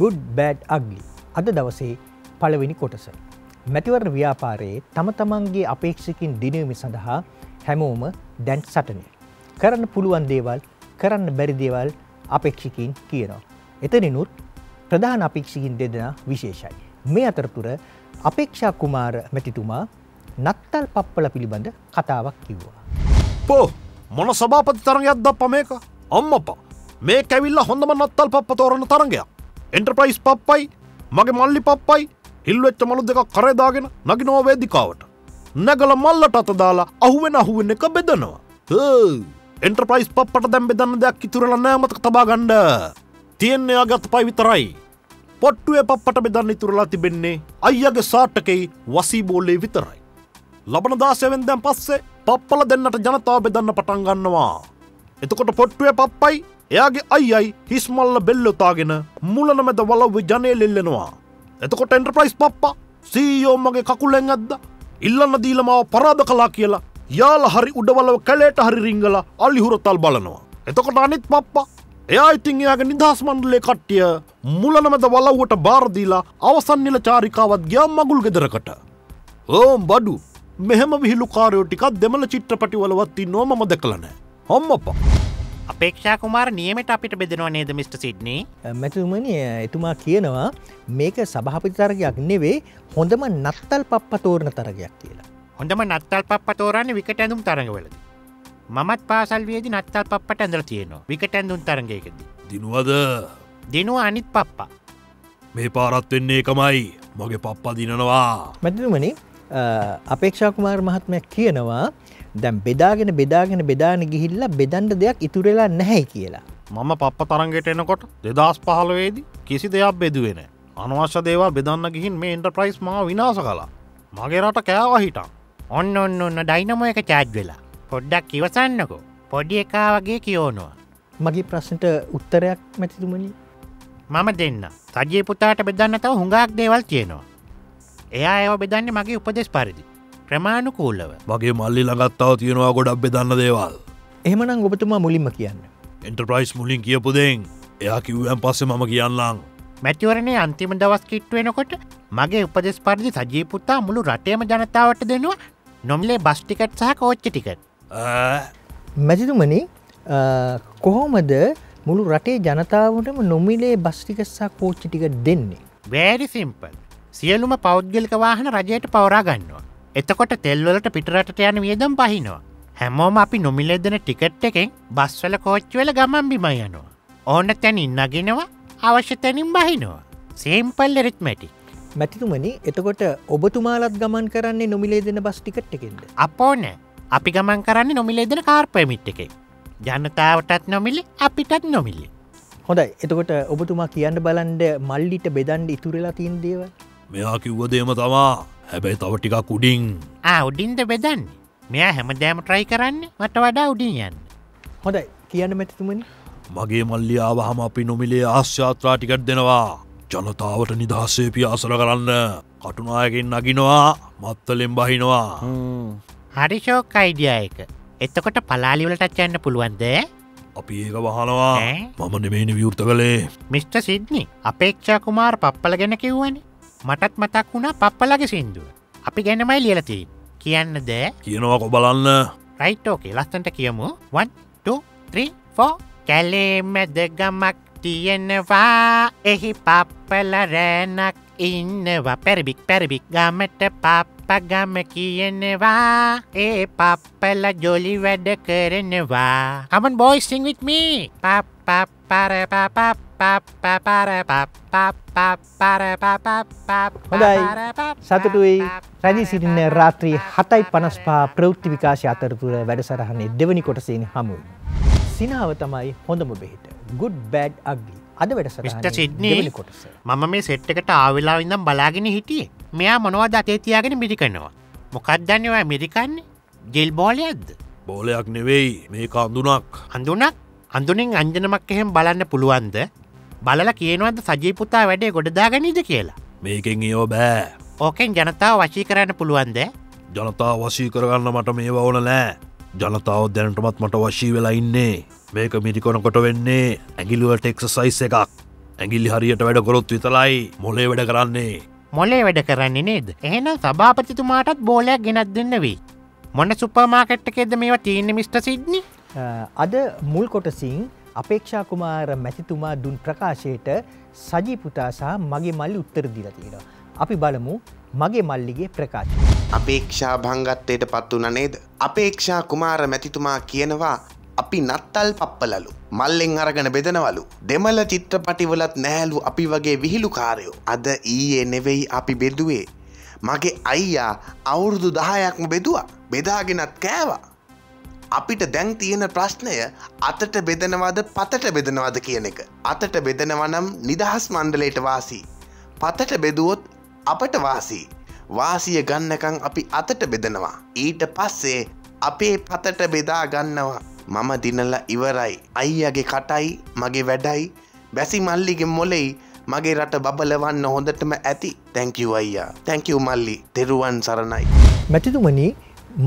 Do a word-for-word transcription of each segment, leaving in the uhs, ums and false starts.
Good Bad Ugly. අද දවසේ පළවෙනි කොටස. මැතිවරණ ව්‍යාපාරයේ තම තමන්ගේ අපේක්ෂකින් දිනවීම සඳහා හැමෝම දැන් සටනේ. කරන්න පුළුවන් දේවල්, කරන්න බැරි දේවල් අපේක්ෂකින් කියනවා. එතනිනුත් ප්‍රධාන අපේක්ෂකින් දෙදෙනා විශේෂයි. මේ අතරතුර අපේක්ෂා කුමාර මැතිතුමා නත්තල් පප්පල පිළිබඳ කතාවක් කිව්වා. පො මොන සභාපති තරගයක්ද අප්පා මේක? අම්මපා මේ කැවිල්ල හොඳම නත්තල් පප්ප තෝරන තරගයක්. Enterprise පප්පයි මගේ මල්ලි පප්පයි හිල්ලුවෙච්ච මලු දෙකක් කරේ දාගෙන නගිනව වේදිකාවට. නැගලා මල්ලට අත දාලා අහුවෙන අහුවෙන එක බෙදනවා. හ්ම් Enterprise පප්පට දැන් බෙදන්න දෙයක් ඉතුරුලා නැහැ මතක තබා ගන්න. තියන්නේ ආගත් පයි විතරයි. පොට්ටුවේ පප්පට බෙදන්න ඉතුරුලා තිබෙන්නේ අයියාගේ සාටකේ වසී බෝලේ විතරයි. ලබන දාසය වෙනදන් පස්සේ පප්පල දෙන්නට ජනතාව බෙදන්න පටන් ගන්නවා. එතකොට පොට්ටුවේ පප්පයි එයාගේ අයියයි හිස්මල්ල බෙල්ල උතාගෙන මුලන මැද වලව්වේ ජනේලෙ ඉල්ලනවා. එතකොට Enterprise පප්පා C E O මගේ කකුලෙන් ඇද්දා. ඉල්ලන්න දීලා මාව පරාද කළා කියලා යාලා හරි උඩවලව කැලේට හරි රිංගලා අලිහුරතල් බලනවා. එතකොට අනිත් පප්පා එයා ඉතින් එයාගේ නිදහස් මණ්ඩලයේ කට්ටිය මුලන මැද වලව්වට බාර දීලා අවසන් නිල චාරිකාවත් ගියා මගුල් ගෙදරකට. ඕම් බඩු මෙහෙම විහිළු කාර්යෝ ටිකක් දෙමළ චිත්‍රපටිවලවත් ඉන්නව මම දැකලා නැහැ. අම්මපා අපේක්ෂා කුමාර නියමයට අපිට බෙදෙනවා නේද මිස්ටර් සිඩ්නි? මැතිතුමනි එතුමා කියනවා මේක සභාපති තරගයක් නෙවෙයි හොඳම නත්තල් පප්ප තෝරන තරගයක් කියලා. හොඳම නත්තල් පප්ප තෝරන්නේ විකට ඇඳුම් තරගවලදී. මමත් පාසල් වියේදී නත්තල් පප්පට ඇඳලා තියෙනවා විකට ඇඳුම් තරගයකදී. දිනුවද? දිනුවා අනිත් පප්පා. මේ පාරත් වෙන්නේ එකමයි. මගේ පප්පා දිනනවා. මැතිතුමනි අපේක්ෂා කුමාර මහත්මයා කියනවා දැන් බෙදාගෙන බෙදාගෙන බෙදාන ගිහිල්ලා බෙදන්න දෙයක් ඉතුරු වෙලා නැහැ කියලා. මම පප්ප තරංගයට එනකොට දෙදහස් පහළොව දී කිසි දෙයක් බෙදුවේ නැහැ. අනවශ්‍ය දේවල් බෙදන්න ගිහින් මේ Enterprise මාව විනාශ කළා. මගේ රට කෑවා හිටන්. ඔන්න ඔන්න ඔන්න ඩයිනමෝ එක චාර්ජ් වෙලා. පොඩ්ඩක් ඉවසන්නකෝ. පොඩි එකා වගේ කියනවා. මගේ ප්‍රශ්නට උත්තරයක් මැතිතුමනි මම දෙන්න. සජියේ පුතාට බෙදන්න තව හුඟක් දේවල් තියෙනවා. එයා ඒව බෙදන්නේ මගේ උපදෙස් පරිදි. ක්‍රමානුකූලව. මගේ මල්ලි ළඟත් තව තියෙනවා ගොඩක් බෙදන්න දේවල්. එහෙමනම් ඔබතුමා මුලින්ම කියන්න. Enterprise මුලින් කියපු දෙයින් එයා කිව්වන් පස්සේ මම කියන්නම්. මැතිවරණයේ අන්තිම දවස් කිට්ටු වෙනකොට මගේ උපදෙස් පරිදි සජී පුතා මුළු රටේම ජනතාවට දෙනවා නොමිලේ බස් ටිකට් සහ කෝච්චි ටිකට්. මැතිතුමනි කොහොමද මුළු රටේ ජනතාවටම නොමිලේ බස් ටිකට් සහ කෝච්චි ටිකට් දෙන්නේ? Very simple. සියලුම පෞද්ගලික වාහන රජයට පවරා ගන්නවා. එතකොට තෙල්වලට පිටරටට යන වියදම් පහිනවා. හැමෝම අපි නොමිලේ දෙන ටිකට් එකෙන් බස්වල කෝච්චිවල ගමන් බිම යනවා. ඕන තැනින් නගිනවා, අවශ්‍ය තැනින් බහිනවා. Simple arithmetic. මැතිතුමනි, එතකොට ඔබතුමාලත් ගමන් කරන්නේ නොමිලේ දෙන බස් ටිකට් එකෙන්ද? අපෝ නෑ. අපි ගමන් කරන්නේ නොමිලේ දෙන කාර් පර්මිට් එකෙන්. ජනතාවටත් නොමිලේ, අපිටත් නොමිලේ. හොඳයි. එතකොට ඔබතුමා කියන්න බලන්න මල්ලිට බෙදන්න ඉතුරුලා තියෙන දේවල්. මෙයා කිව්ව දෙයම තමා. හැබැයි තව ටිකක් උඩින් ආ උඩින්ද බෙදන්නේ. මෙයා හැමදාම try කරන්නේ මට වඩා උඩින් යන්න. හොඳයි කියන්න මැතිතුමනි. මගේ මල්ලි ආවහම අපි නොමිලේ ආශ්‍යාත්‍රා ටිකට් දෙනවා. ජනතාවට නිදහසේ පියාසර කරන්න. කටුනායකෙන් නගිනවා, මත්තලෙන් බහිනවා. හ්ම්. හරි ෂොක් අයිඩියා එක. එතකොට පලාලි වලටත් යන්න පුළුවන්ද? අපි ඒක වහනවා. මම නෙමෙයිනේ විවෘත කළේ. මිස්ටර් සිඩ්නි අපේක්ෂා කුමාර පප්පල ගැන කිව්වනේ. මටත් මතක් වුණා පප්පලගේ සින්දුව. අපි ගැනමයි ලියලා තියෙන්නේ. කියන්නද? කියනවාකෝ බලන්න. Right okay. ලස්සන්ට කියමු. one two three four කැලේ මැද ගමක් තියෙනවා. එහි පප්පල රැණක් ඉන්නවා. පෙරබික් පෙරබික් ගමට පප්ප ගම කියනවා. ඒ පප්පල ජොලි වැඩ කරනවා. Come on boys sing with me. පප්ප පර පපප හොඳයි සතුටුයි රැඳී සිටින්න රාත්‍රී හතයි පනස් පහ ප්‍රවෘත්ති විකාශය අතරතුර වැඩසටහනේ දෙවනි කොටසෙන් හමු වෙමු. සිනාව තමයි හොඳම බෙහෙත. Good Bad Ugly. අද වැඩසටහනේ දෙවනි කොටස. මම මේ සෙට් එකට ආවෙලා ඉඳන් බලාගෙන හිටියේ. මෙයා මොනවද අතේ තියාගෙන මිරිකනවා. මොකක්ද දන්නේ ඔයා මිරිකන්නේ? ජෙල් බෝලයක්ද? බෝලයක් නෙවෙයි මේක අඳුනක්. අඳුනක්? අඳුනෙන් අංජනමක් එහෙම බලන්න පුළුවන්ද? බලලා කියනවද සජී පුතා වැඩේ ගොඩදාගනිද කියලා? මේකෙන් ඒව බෑ. ඕකෙන් ජනතාව වශී කරන්න පුළුවන්ද? ජනතාව වශී කරගන්න මට මේව ඕන නෑ. ජනතාව දැනටමත් මට වශී වෙලා ඉන්නේ. මේක මිරිකනකොට වෙන්නේ ඇඟිලි වලට එක්සර්සයිස් එකක්. ඇඟිල්ලි හරියට වැඩ කරොත් විතරයි මොලේ වැඩ කරන්නේ. මොලේ වැඩ කරන්නේ නේද? එහෙනම් සභාපතිතුමාටත් බෝලයක් ගෙනත් දෙන්න වෙයි. මොන සුපර් මාකට් එකේද මේවා තියෙන්නේ මිස්ටර් සිඩ්නි? අද මුල් කොටසින් අපේක්ෂා කුමාර මැතිතුමා දුන් ප්‍රකාශයට සජී පුතා සහ මගේ මල්ලි උත්තර දීලා තියෙනවා. අපි බලමු මගේ මල්ලිගේ ප්‍රකාශය. අපේක්ෂා භංගත්වයට පත් වුණා නේද? අපේක්ෂා කුමාර මැතිතුමා කියනවා අපි නත්තල් පප්පලලු මල්ලෙන් අරගෙන බෙදනවලු දෙමළ චිත්‍රපටිවලත් නෑලු අපි වගේ විහිළු කාරයෝ අද ඊයේ නෙවෙයි අපි බෙදුවේ මගේ අයියා අවුරුදු දහයක්ම බෙදුවා බෙදාගෙනත් කෑවා අපිට දැන් තියෙන ප්‍රශ්නය අතට බෙදනවද පතට බෙදනවද කියන එක අතට බෙදනවා නම් නිදහස් මණ්ඩලයට වාසි පතට බෙදුවොත් අපට වාසි වාසිය ගන්නකම් අපි අතට බෙදනවා ඊට පස්සේ අපේ පතට බෙදා ගන්නවා මම දිනලා ඉවරයි අයියාගේ කටයි මගේ වැඩයි බැසි මල්ලිගේ මොලෙයි මගේ රට බබලවන්න හොඳටම ඇති thank you අයියා thank you මල්ලි තෙරුවන් සරණයි මැතිතුමනි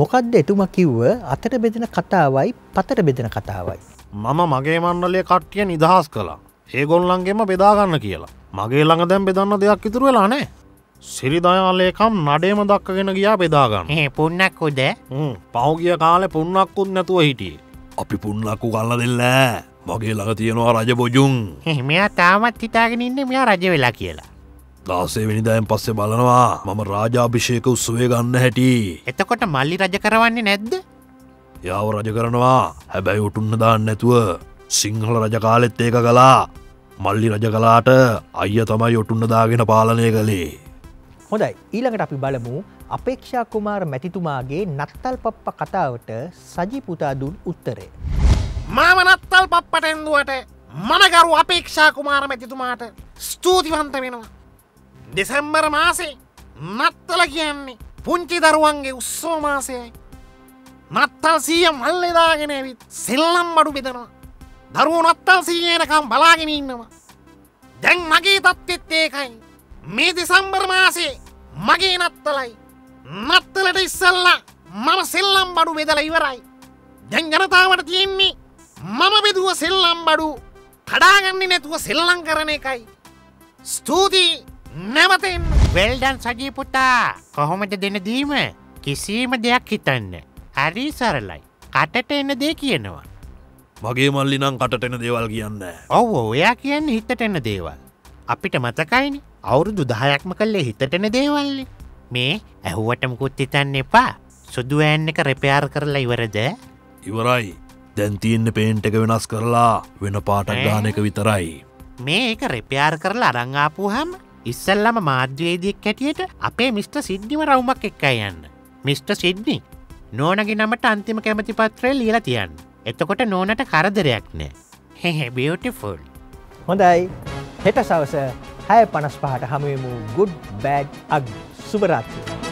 මොකද්ද එතුමා කිව්ව අතට බෙදෙන කතාවයි පතට බෙදෙන කතාවයි මම මගේ මණ්ඩලයේ කට්ටිය නිදහස් කළා ඒගොල්ලන්ගෙම බෙදා ගන්න කියලා මගේ ළඟ දැන් බෙදන්න දෙයක් ඉතුරු වෙලා නැහැ සිරිදයාලේකම් නඩේම දක්කගෙන ගියා බෙදා ගන්න ඒ පුන්නක්කුද හ්ම් පහු ගිය කාලේ පුන්නක්කුත් නැතුව හිටියේ අපි පුන්නක්කු කල්ල දෙල්ල මගේ ළඟ තියෙනවා රජ බොජුන් මෙයා තාමත් හිතාගෙන ඉන්නේ මෙයා රජ වෙලා කියලා දාසේවෙනිදායෙන් පස්සේ බලනවා මම රාජාභිෂේක උත්සවය ගන්න හැටි එතකොට මල්ලි රජ කරවන්නේ නැද්ද යාව රජ කරනවා හැබැයි උටුන්න දාන්න නැතුව සිංහල රජ කාලෙත් ඒක කළා මල්ලි රජ කලාට අයියා තමයි උටුන්න දාගෙන පාලනය කළේ හොඳයි ඊළඟට අපි බලමු අපේක්ෂා කුමාර මැතිතුමාගේ නත්තල් පප්ප කතාවට සජී පුතා දුන් උත්තරය. මම නත්තල් පප්පට එන්දුවට මම ගරු අපේක්ෂා කුමාර මැතිතුමාට ස්තුතිවන්ත වෙනවා. දෙසැම්බර් මාසේ නත්තල කියන්නේ පුංචි දරුවන්ගේ උත්සව මාසයයි. නත්තල් සීය මල්ලේ දාගෙන ඇවිත් සෙල්ලම් බඩු බෙදනවා. දරුවෝ නත්තල් සීය එනකම් බලාගෙන ඉන්නවා. දැන් මගේ තත්ත්වෙත් ඒකයි. මේ දෙසැම්බර් මාසේ මගේ නත්තලයි. නත්තලට ඉස්සල්ලා මම සෙල්ලම් බඩු බෙදලා ඉවරයි. දැන් ජනතාවට තියෙන්නේ මම බෙදුව සෙල්ලම් බඩු කඩාගන්නේ නැතුව සෙල්ලම් කරන එකයි. ස්තුතියි නැවතෙන්. well done සජී පුතා. කොහොමද දෙන දීම? කිසිම දෙයක් හිතන්නේ. හරි සරලයි. කටට එන දේ කියනවා. මගේ මල්ලි නම් කටට එන දේවල් කියන්නේ නැහැ. ඔව් ඔව් එයා කියන්නේ හිතට එන දේවල්. අපිට මතකයිනේ අවුරුදු දහයක්ම කළේ හිතට එන දේවල්නේ. මේ ඇහුවටම කුත් හිතන්න එපා සුදු ඇන් එක රෙපයාර් කරලා ඉවරද ඉවරයි දැන් තියෙන්නේ පේන්ට් එක වෙනස් කරලා වෙන පාටක් ගන්න එක විතරයි මේක රෙපයාර් කරලා අරන් ආපුවාම ඉස්සල්ලාම මාධ්‍යවේදියෙක් හැටියට අපේ මිස්ටර් සිඩ්නිව රවුමක් එක්කයි යන්න මිස්ටර් සිඩ්නි නෝනගේ නමට අන්තිම කැමති පත්‍රය ලියලා තියන්න එතකොට නෝනට කරදරයක් නෑ හේ බියුටිෆුල් හොඳයි හෙට සවස හය පනස් පහට හමු වෙමු good bad ugly Super Rádio